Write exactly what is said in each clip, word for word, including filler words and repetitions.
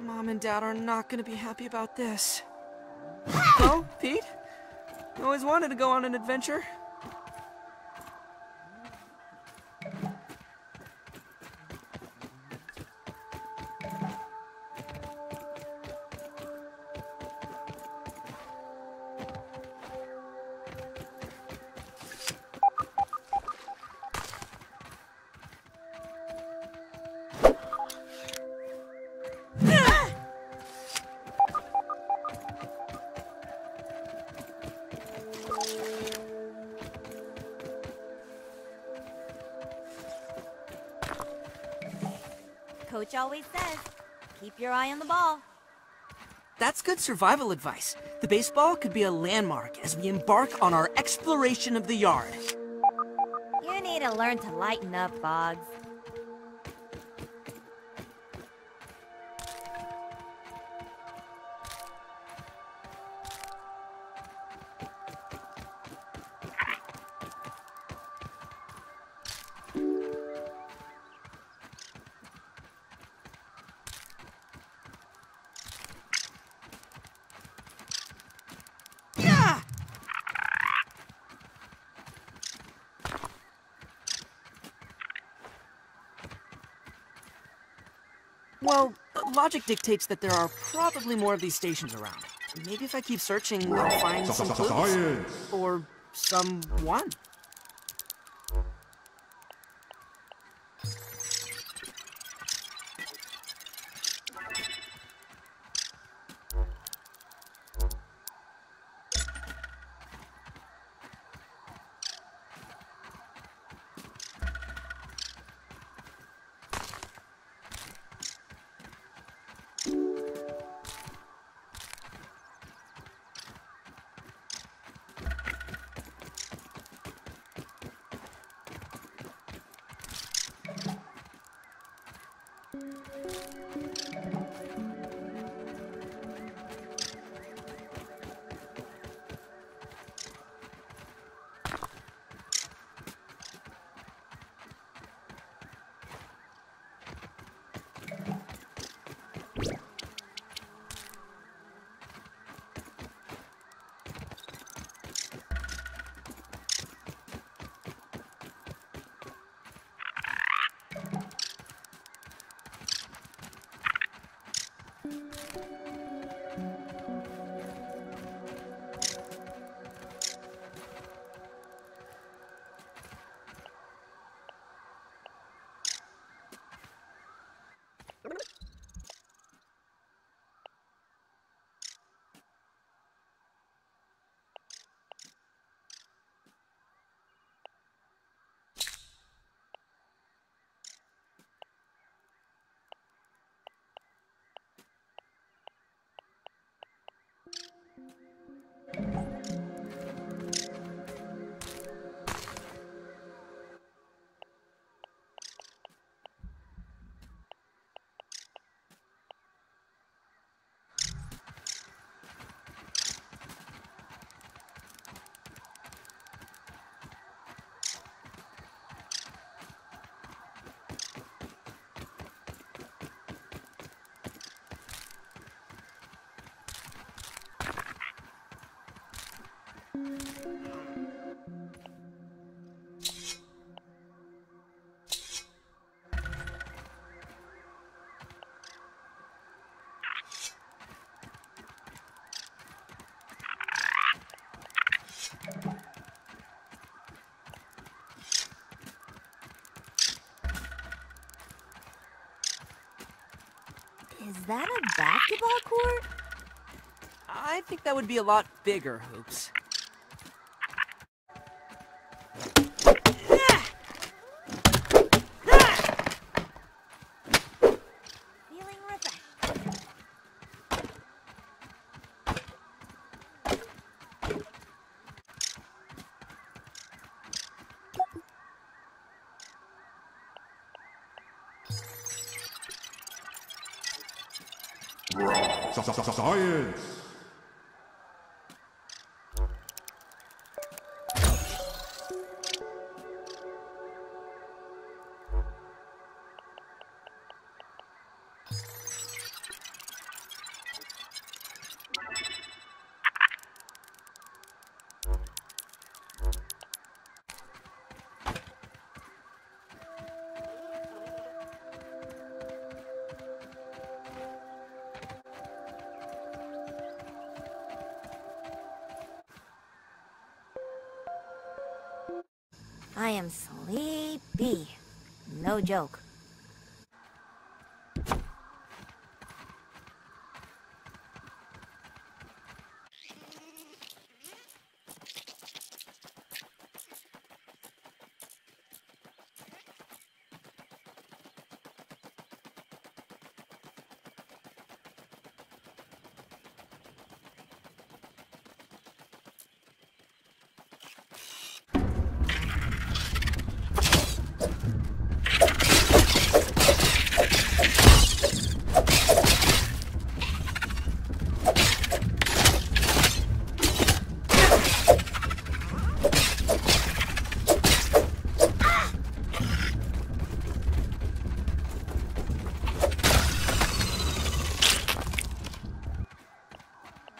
Mom and Dad are not going to be happy about this. Oh, Pete? You always wanted to go on an adventure. Coach always says, keep your eye on the ball. That's good survival advice. The baseball could be a landmark as we embark on our exploration of the yard. You need to learn to lighten up, Boggs. Well, logic dictates that there are probably more of these stations around. Maybe if I keep searching, I'll find some clues. Or someone. Is that a basketball court? I think that would be a lot bigger, Hoops. Science. I am sleepy. No joke.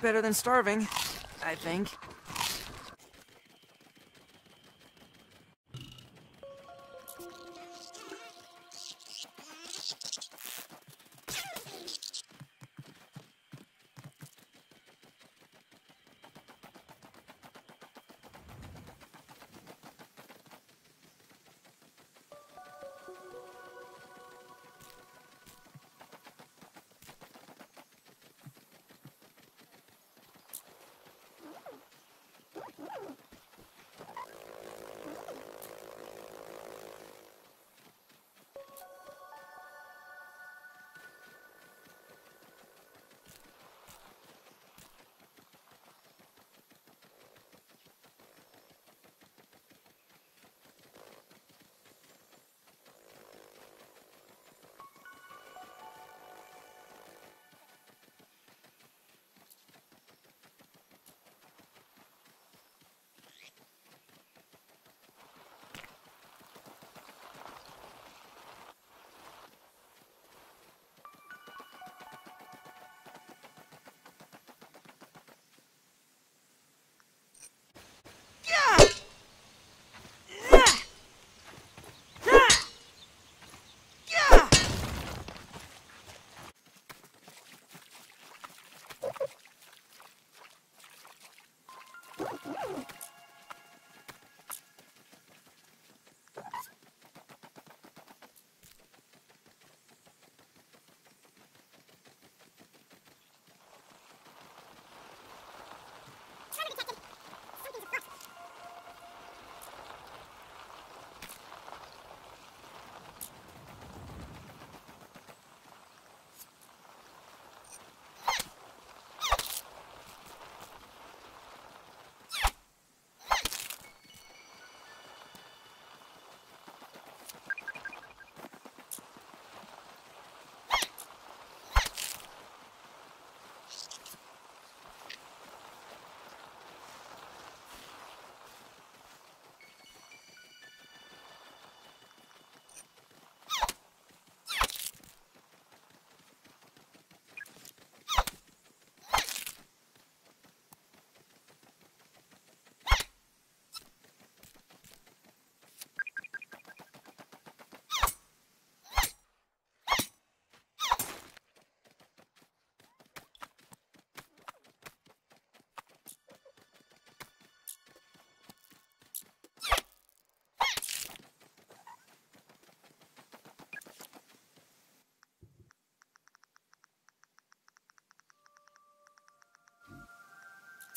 Better than starving, I think.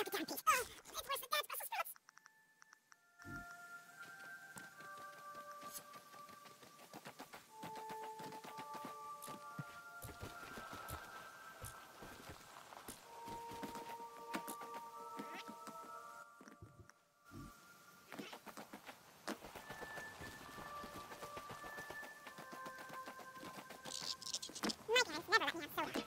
It's worse than that. My dad never let me have soda.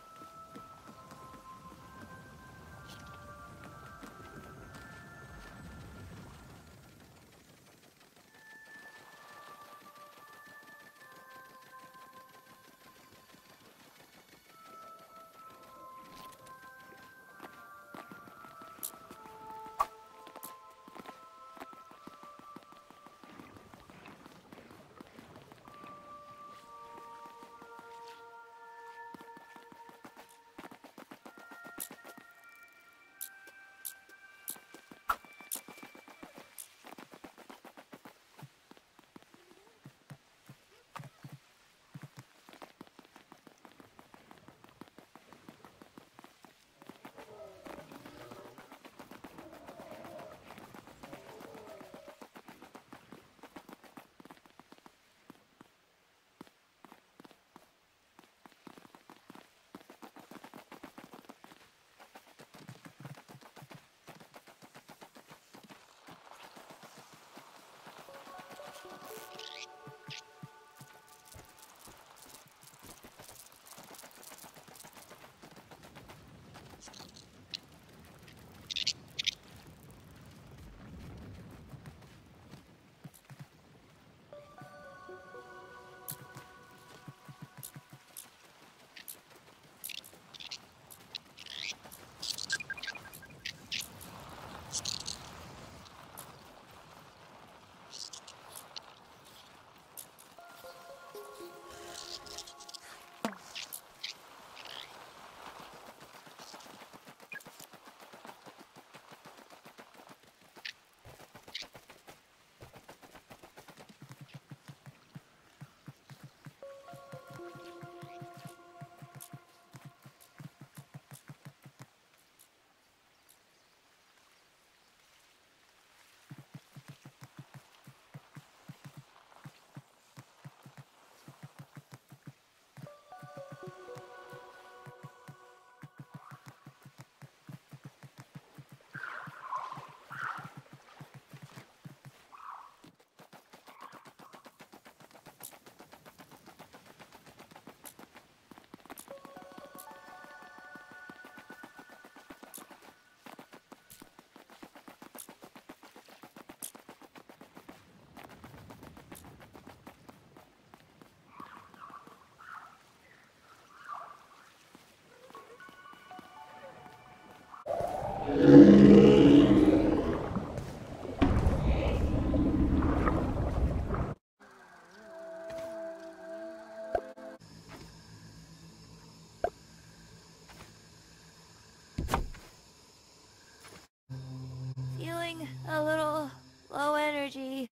Feeling a little low energy.